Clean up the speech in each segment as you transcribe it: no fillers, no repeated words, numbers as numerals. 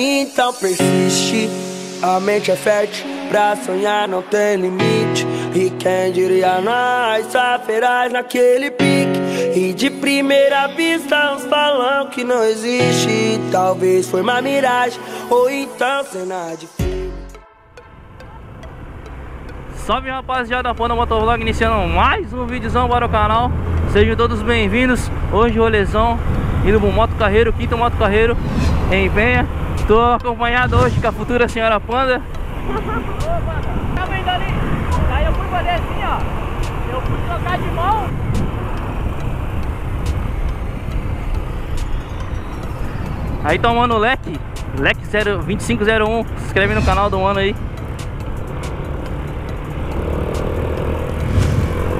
então persiste. A mente é fértil, pra sonhar não tem limite. E quem diria nós, só ferais naquele pique. E de primeira vista uns falam que não existe. Talvez foi uma miragem, ou então cena de filme. Salve rapaziada, Fona MotoVlog iniciando mais um videozão para o canal. Sejam todos bem-vindos. Hoje rolezão, indo pro Moto Carreiro, quinto Moto Carreiro em Penha. Tô acompanhado hoje com a futura senhora Panda. Tá vendo ali? Aí eu fui fazer assim, ó. Eu fui trocar de mão. Aí tá o mano Leque, Leque 02501. Se inscreve no canal do mano aí.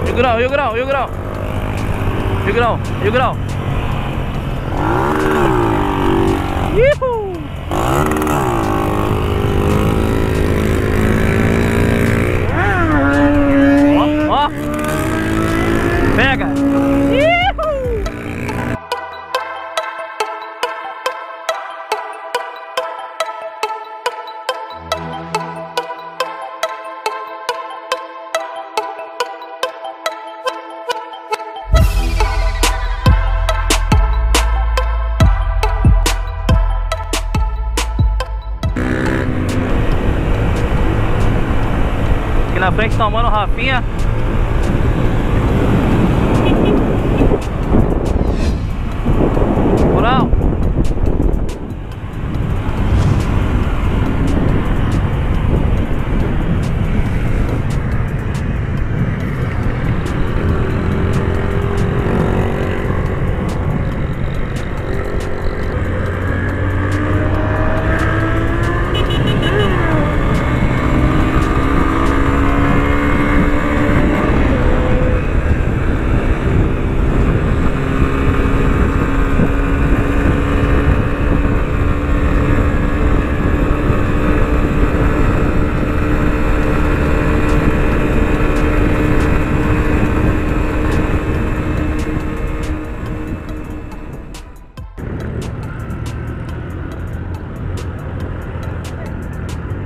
E o grau, e o grau, e o grau. E o grau, e o grau. Uhul. Ó, ó. Pega. Uhul. Na frente tomando o Rafinha. Moral.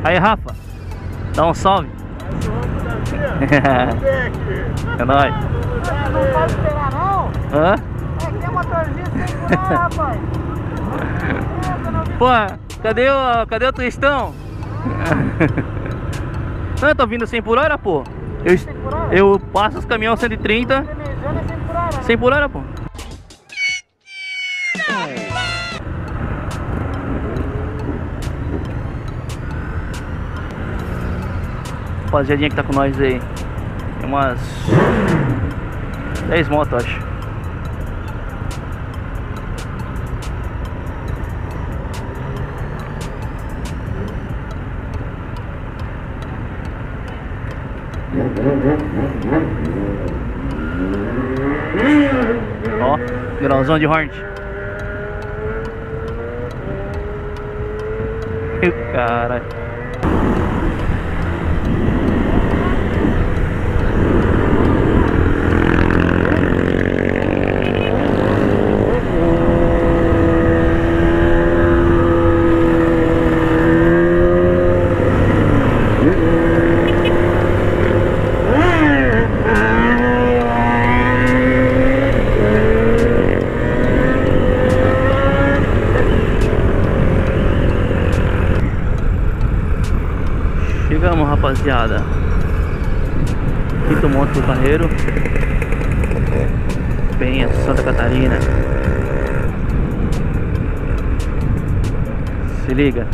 Aí Rafa, dá um salve. É nóis. Não pode esperar não? Hã? É que tem motorzinho sem esperar, rapaz. Pô, cadê o twistão? Não, eu tô vindo 100 por hora, pô. Eu passo os caminhões 130. 100 por hora, pô. Rapaziadinha que tá com nós aí, tem umas 10 motos, acho. Ó, grauzão de Hornet. Caralho. Chegamos, rapaziada. Quinto Moto Carreiro, Penha, Santa Catarina. Se liga.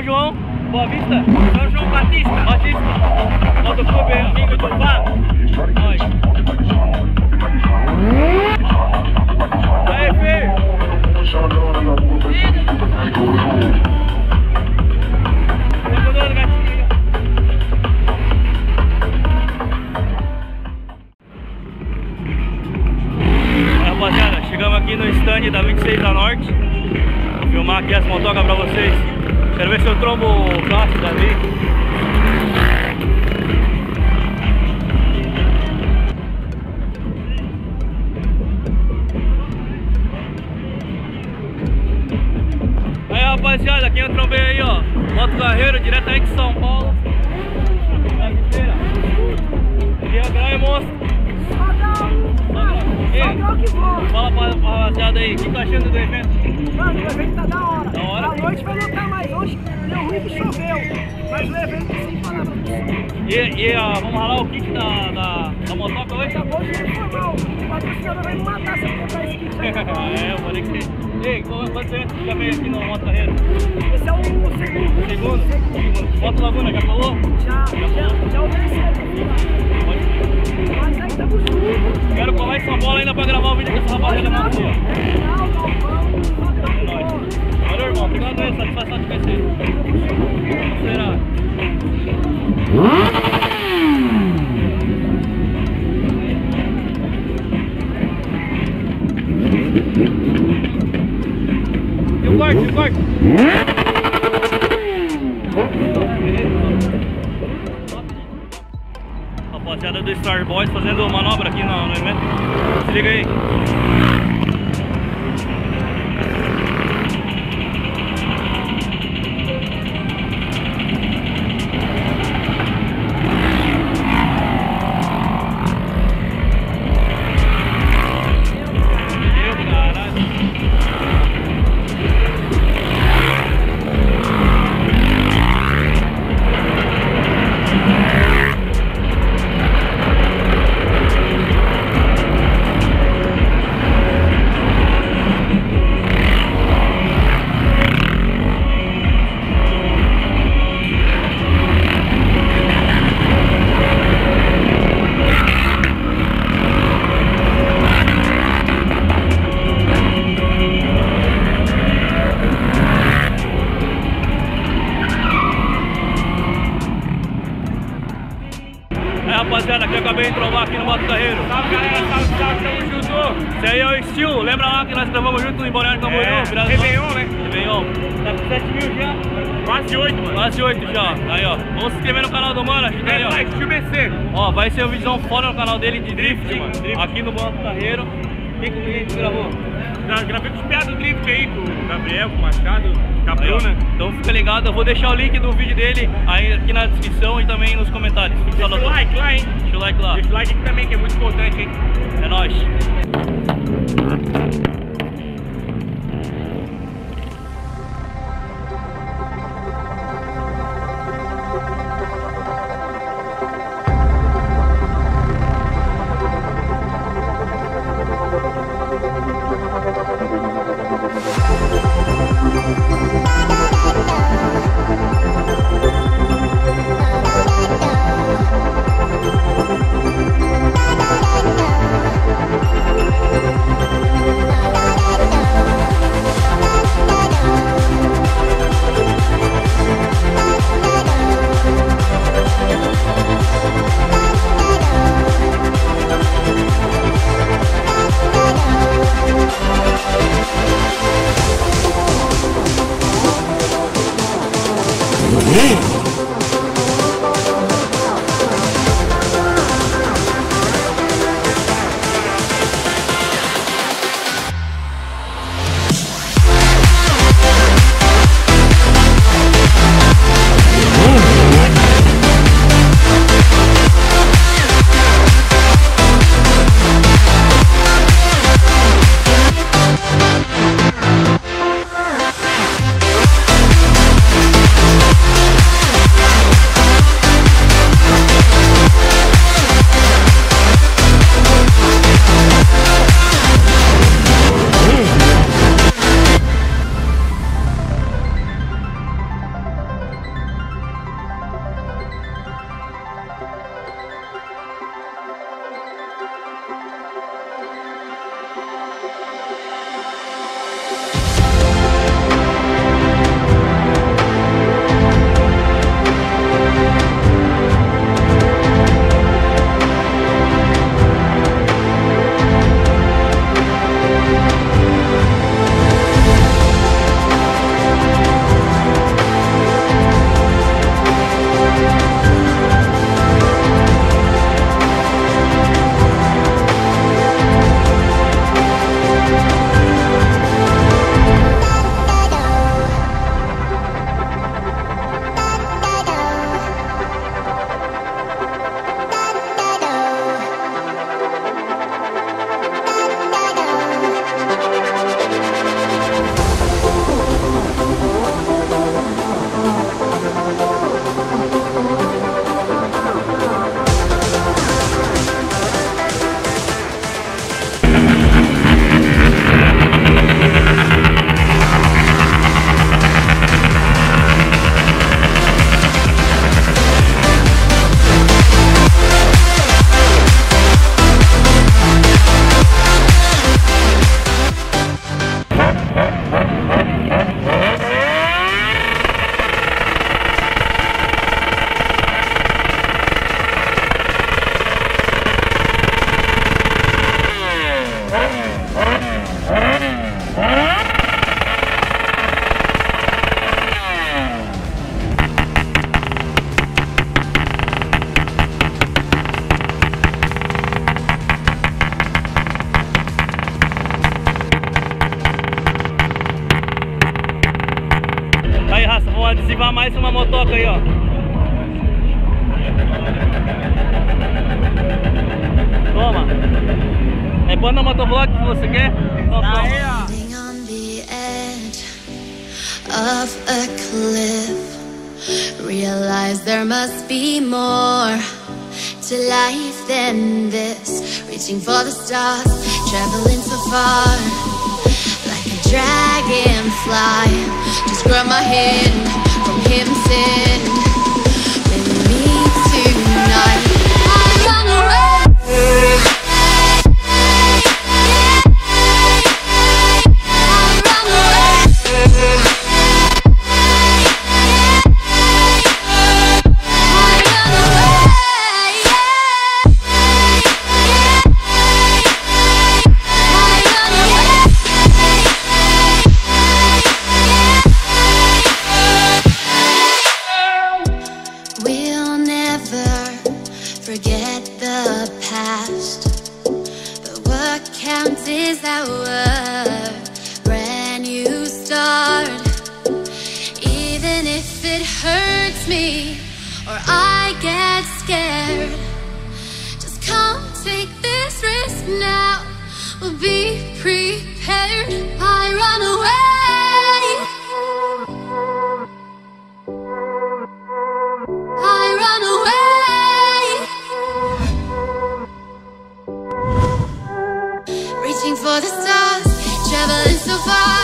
São João, Boa Vista, São João Batista, Motoclube, amigo do bar. Aí, filho! No stand da 26 da Norte. Vou filmar aqui as motocas pra vocês. Quero ver se eu trombo o clássico dali. Aí, rapaziada, quem eu trombei aí, ó, Moto Carreiro, diretamente de São Paulo. É monstro. Fala pra rapaziada aí, o que tá achando do evento? Mano, o evento tá da hora. Da hora? A noite vai lotar mais hoje, deu ruim que choveu. Mas o evento sem parar pra você. Vamos ralar o kit da motoca hoje? Tá bom, gente, foi mal. O Patriciano vai me matar se eu comprar esse kit. É, eu falei que você... Ei, quantos eventos você já veio aqui no Moto Carreiro? Esse é o segundo. Segundo? Moto Laguna, já falou? Já o terceiro. Quero colar em São Paulo ainda pra gravar o vídeo com essa rapaziada na rua. Valeu, irmão, obrigado aí, satisfação de conhecer. Será? E o corte, Rapaziada do Star Boys fazendo manobra aqui no evento. Se liga aí. Rapaziada, que eu acabei de trombar aqui no Moto Carreiro. Salve, galera, salve, tamo junto. Esse aí é o estilo, lembra lá que nós gravamos junto no Emboré de Morhão? Réveillon, né? Réveillon. Tá com 7 mil já? Quase 8, mano. Quase 8 já. Aí, ó. Vamos se inscrever no canal do mano, ajuda aí, ó. Ó, vai ser um vídeo fora no canal dele de drift, mano. Drift. Aqui no Moto Carreiro. O que a gente gravou? Gravei com os piados do drift aí, com o Gabriel, com o Machado, cabruna. Então fica ligado, eu vou deixar o link do vídeo dele aí aqui na descrição e também nos comentários. Deixa o like lá, hein? Deixa o like lá. Deixa o like aqui também, que é muito importante, hein? É nóis. levar mais uma motoca aí, ó. Toma. É bom na motovlog que você quer? Tá aí, ó. Of a cliff, realize there must be more to life than this. Reaching for the stars, traveling so far, like a dragonfly. Just grab my hand from Kim Sin with me tonight. I'm on the road. For the stars, traveling so far.